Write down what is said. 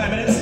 10 minutes.